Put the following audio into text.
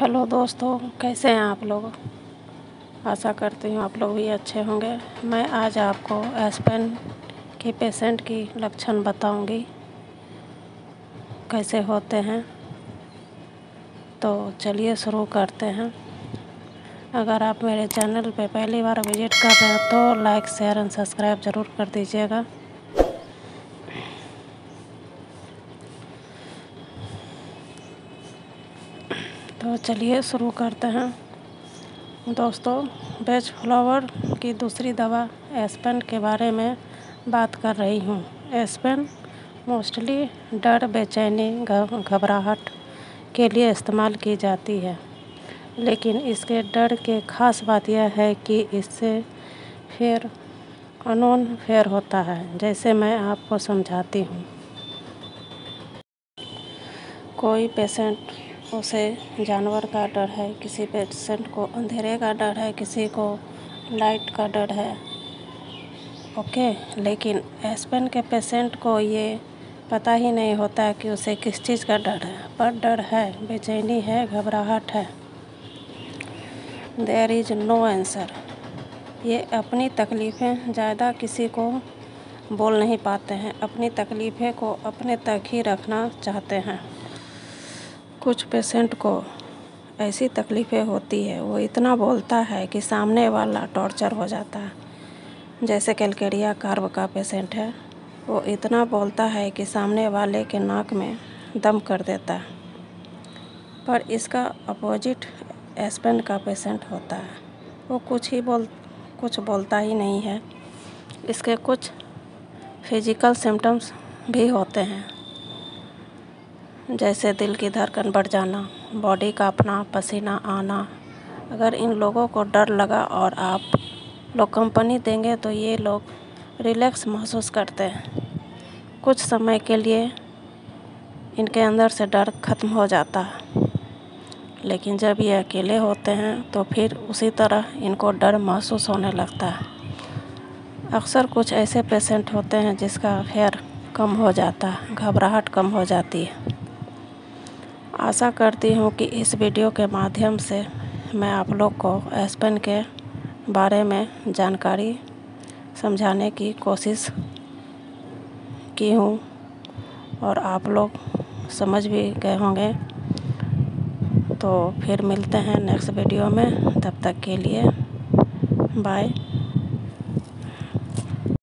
Hello दोस्तों, कैसे हैं आप लोग। आशा करती हूँ आप लोग भी अच्छे होंगे। मैं आज आपको एस्पेन के पेशेंट की लक्षण बताऊंगी, कैसे होते हैं। तो चलिए शुरू करते हैं। अगर आप मेरे चैनल पे पहली बार विजिट कर रहे हैं तो लाइक, शेयर एंड सब्सक्राइब ज़रूर कर दीजिएगा। तो चलिए शुरू करते हैं। दोस्तों, बाच फ्लावर की दूसरी दवा एस्पेन के बारे में बात कर रही हूँ। एस्पेन मोस्टली डर, बेचैनी, घबराहट के लिए इस्तेमाल की जाती है, लेकिन इसके डर के ख़ास बात यह है कि इससे फिर अनोन फेयर होता है, जैसे मैं आपको समझाती हूँ। कोई पेशेंट उसे जानवर का डर है, किसी पेशेंट को अंधेरे का डर है, किसी को लाइट का डर है, ओके। लेकिन एस्पेन के पेशेंट को ये पता ही नहीं होता है कि उसे किस चीज़ का डर है, पर डर है, बेचैनी है, घबराहट है। There is no answer. ये अपनी तकलीफ़ें ज़्यादा किसी को बोल नहीं पाते हैं, अपनी तकलीफ़ें को अपने तक ही रखना चाहते हैं। कुछ पेशेंट को ऐसी तकलीफ़ें होती है, वो इतना बोलता है कि सामने वाला टॉर्चर हो जाता है। जैसे कैलकेरिया कार्ब का पेशेंट है, वो इतना बोलता है कि सामने वाले के नाक में दम कर देता है। पर इसका अपोजिट एस्पेन का पेशेंट होता है, वो कुछ बोलता ही नहीं है। इसके कुछ फिजिकल सिम्टम्स भी होते हैं, जैसे दिल की धड़कन बढ़ जाना, बॉडी कांपना, पसीना आना। अगर इन लोगों को डर लगा और आप लोग कंपनी देंगे तो ये लोग रिलैक्स महसूस करते हैं। कुछ समय के लिए इनके अंदर से डर खत्म हो जाता है, लेकिन जब ये अकेले होते हैं तो फिर उसी तरह इनको डर महसूस होने लगता है। अक्सर कुछ ऐसे पेशेंट होते हैं जिसका फेयर कम हो जाता है, घबराहट कम हो जाती है। आशा करती हूँ कि इस वीडियो के माध्यम से मैं आप लोग को एस्पेन के बारे में जानकारी समझाने की कोशिश की हूँ और आप लोग समझ भी गए होंगे। तो फिर मिलते हैं नेक्स्ट वीडियो में, तब तक के लिए बाय।